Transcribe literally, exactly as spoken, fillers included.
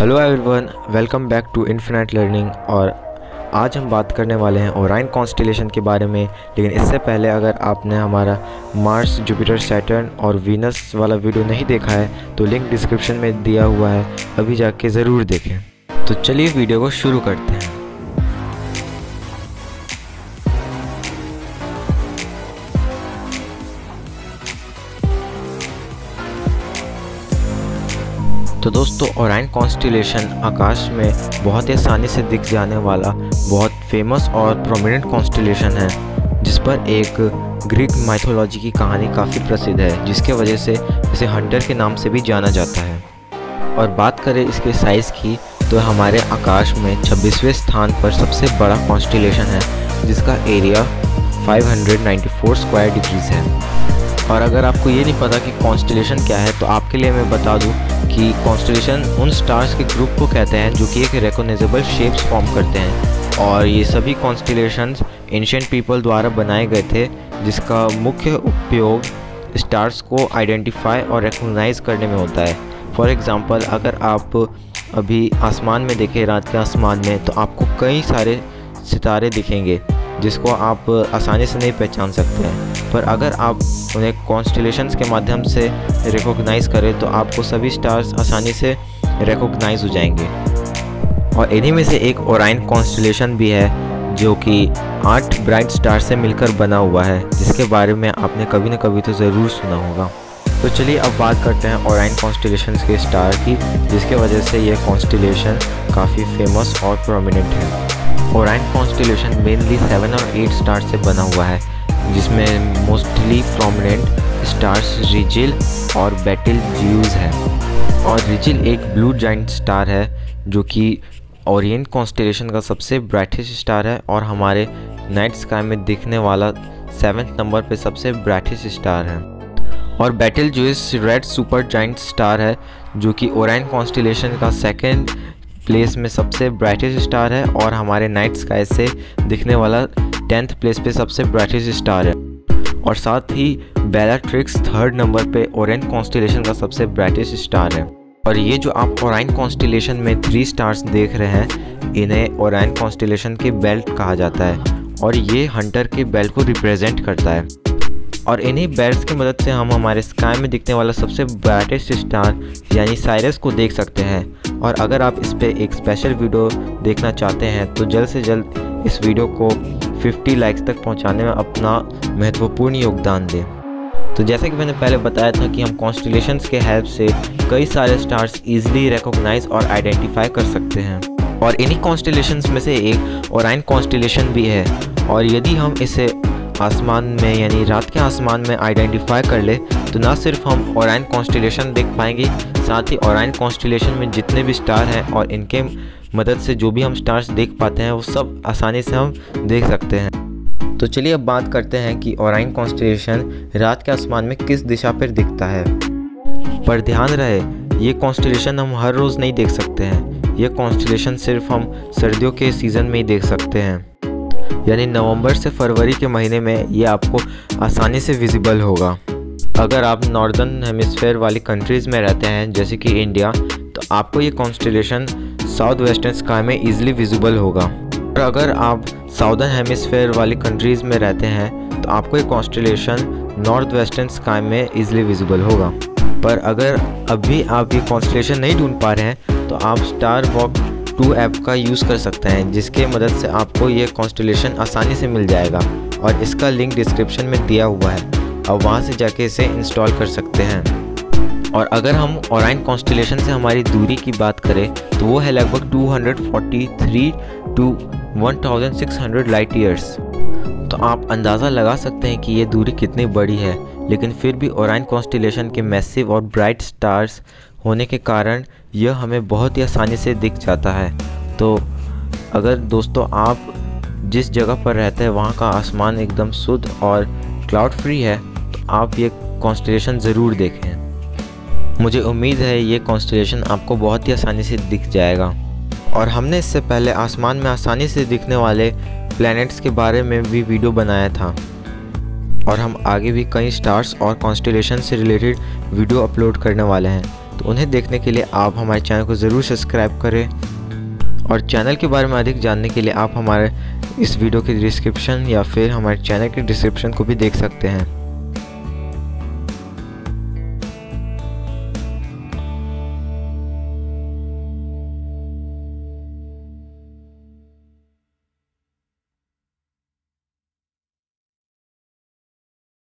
Hello everyone, welcome back to infinite learning. और आज हम बात करने वाले हैं ओरायन कॉन्स्टिलेशन के बारे में, लेकिन इससे पहले अगर आपने हमारा मार्स, जुपिटर, सैटर्न और वीनस वाला वीडियो नहीं देखा है तो लिंक डिस्क्रिप्शन में दिया हुआ है, अभी जाके ज़रूर देखें। तो चलिए वीडियो को शुरू करते हैं। तो दोस्तों, ओरायन कॉन्स्टिलेशन आकाश में बहुत ही आसानी से दिख जाने वाला बहुत फेमस और प्रोमिनेंट कॉन्स्टिलेशन है, जिस पर एक ग्रीक माइथोलॉजी की कहानी काफ़ी प्रसिद्ध है, जिसके वजह से इसे हंटर के नाम से भी जाना जाता है। और बात करें इसके साइज़ की तो हमारे आकाश में छब्बीसवें स्थान पर सबसे बड़ा कॉन्स्टिलेशन है, जिसका एरिया पाँच सौ चौरानवे स्क्वायर डिग्रीज है। और अगर आपको ये नहीं पता कि कॉन्स्टिलेशन क्या है तो आपके लिए मैं बता दूं कि कॉन्स्टिलेशन उन स्टार्स के ग्रुप को कहते हैं जो कि एक रिकॉग्नाइजेबल शेप्स फॉर्म करते हैं। और ये सभी कॉन्स्टिलेशंस एंशिएंट पीपल द्वारा बनाए गए थे, जिसका मुख्य उपयोग स्टार्स को आइडेंटिफाई और रिकॉग्नाइज करने में होता है। फॉर एग्ज़ाम्पल, अगर आप अभी आसमान में देखें, रात के आसमान में, तो आपको कई सारे सितारे दिखेंगे जिसको आप आसानी से नहीं पहचान सकते हैं। पर अगर आप उन्हें कॉन्स्टिलेशंस के माध्यम से रिकॉग्नाइज करें तो आपको सभी स्टार्स आसानी से रिकॉग्नाइज हो जाएंगे। और इन्हीं में से एक ओरायन कॉन्स्टिलेशन भी है, जो कि आठ ब्राइट स्टार से मिलकर बना हुआ है, जिसके बारे में आपने कभी ना कभी तो ज़रूर सुना होगा। तो चलिए अब बात करते हैं ओरायन कॉन्स्टिलेशंस के स्टार की, जिसके वजह से यह कॉन्स्टिलेशन काफ़ी फेमस और प्रोमिनेंट है। ओरायन कॉन्स्टिलेशन मेनली सेवन और एट स्टार से बना हुआ है, जिसमें मोस्टली प्रोमिनेंट स्टार्स रिजिल और बेटेलज्यूस है। और रिजिल एक ब्लू जाइंट स्टार है, जो कि ओरियन कॉन्स्टिलेशन का सबसे ब्राइटेस्ट स्टार है और हमारे नाइट स्काई में दिखने वाला सेवेंथ नंबर पे सबसे ब्राइटेस्ट स्टार है। और Betelgeuse red super giant star है, जो कि ओरायन कॉन्स्टिलेशन का सेकेंड प्लेस में सबसे ब्राइटेस्ट स्टार है और हमारे नाइट स्काई से दिखने वाला टेंथ प्लेस पे सबसे ब्राइटेस्ट स्टार है। और साथ ही बेलाट्रिक्स थर्ड नंबर पे ओरायन कॉन्स्टिलेशन का सबसे ब्राइटेस्ट स्टार है। और ये जो आप ओरायन कॉन्स्टिलेशन में थ्री स्टार्स देख रहे हैं, इन्हें ओरायन कॉन्स्टिलेशन के बेल्ट कहा जाता है और ये हंटर के बेल्ट को रिप्रेजेंट करता है। और इन्हीं बेल्ट्स की मदद से हम हमारे स्काई में दिखने वाला सबसे ब्राइटेस्ट स्टार यानी साइरस को देख सकते हैं। और अगर आप इस पर एक स्पेशल वीडियो देखना चाहते हैं तो जल्द से जल्द इस वीडियो को पचास लाइक्स तक पहुंचाने में अपना महत्वपूर्ण योगदान दें। तो जैसा कि मैंने पहले बताया था कि हम कॉन्स्टिलेशंस के हेल्प से कई सारे स्टार्स इजीली रिकॉग्नाइज और आइडेंटिफाई कर सकते हैं। और इन्हीं कॉन्स्टिलेशंस में से एक ओरायन कॉन्स्टिलेशन भी है। और यदि हम इसे आसमान में यानी रात के आसमान में आइडेंटिफाई कर ले तो ना सिर्फ हम ओरायन कॉन्स्टिलेशन देख पाएंगे, साथ ही ओरायन कॉन्स्टिलेशन में जितने भी स्टार हैं और इनके मदद से जो भी हम स्टार्स देख पाते हैं वो सब आसानी से हम देख सकते हैं। तो चलिए अब बात करते हैं कि ओरायन कॉन्स्टिलेशन रात के आसमान में किस दिशा पर दिखता है। पर ध्यान रहे, ये कॉन्स्टिलेशन हम हर रोज़ नहीं देख सकते हैं। ये कॉन्स्टिलेशन सिर्फ हम सर्दियों के सीज़न में ही देख सकते हैं, यानी नवंबर से फरवरी के महीने में ये आपको आसानी से विजिबल होगा। अगर आप नॉर्दर्न हेमिसफेयर वाली कंट्रीज़ में रहते हैं, जैसे कि इंडिया, तो आपको ये कॉन्स्टिलेशन साउथ वेस्टर्न स्काई में इजीली विजिबल होगा। और अगर आप साउदर्न हेमिसफेयर वाली कंट्रीज़ में रहते हैं तो आपको ये कॉन्स्टिलेशन नॉर्थ वेस्टर्न स्काई में इजीली विजिबल होगा। पर अगर अभी आप ये कॉन्स्टिलेशन नहीं ढूंढ पा रहे हैं तो आप स्टार वॉक टू ऐप का यूज़ कर सकते हैं, जिसके मदद से आपको ये कॉन्स्टिलेशन आसानी से मिल जाएगा। और इसका लिंक डिस्क्रिप्शन में दिया हुआ है, आप वहाँ से जाके इसे इंस्टॉल कर सकते हैं। और अगर हम ओरायन कॉन्स्टिलेशन से हमारी दूरी की बात करें तो वो है लगभग दो सौ तैंतालीस टू सोलह सौ लाइट ईयर्स। तो आप अंदाज़ा लगा सकते हैं कि ये दूरी कितनी बड़ी है। लेकिन फिर भी ओरायन कॉन्स्टिलेशन के मैसिव और ब्राइट स्टार्स होने के कारण यह हमें बहुत ही आसानी से दिख जाता है। तो अगर दोस्तों आप जिस जगह पर रहते हैं वहाँ का आसमान एकदम शुद्ध और क्लाउड फ्री है तो आप ये कॉन्स्टिलेशन ज़रूर देखें। मुझे उम्मीद है ये कॉन्स्टिलेशन आपको बहुत ही आसानी से दिख जाएगा। और हमने इससे पहले आसमान में आसानी से दिखने वाले प्लैनेट्स के बारे में भी वीडियो बनाया था और हम आगे भी कई स्टार्स और कॉन्स्टिलेशन से रिलेटेड वीडियो अपलोड करने वाले हैं। तो उन्हें देखने के लिए आप हमारे चैनल को ज़रूर सब्सक्राइब करें और चैनल के बारे में अधिक जानने के लिए आप हमारे इस वीडियो के डिस्क्रिप्शन या फिर हमारे चैनल के डिस्क्रिप्शन को भी देख सकते हैं।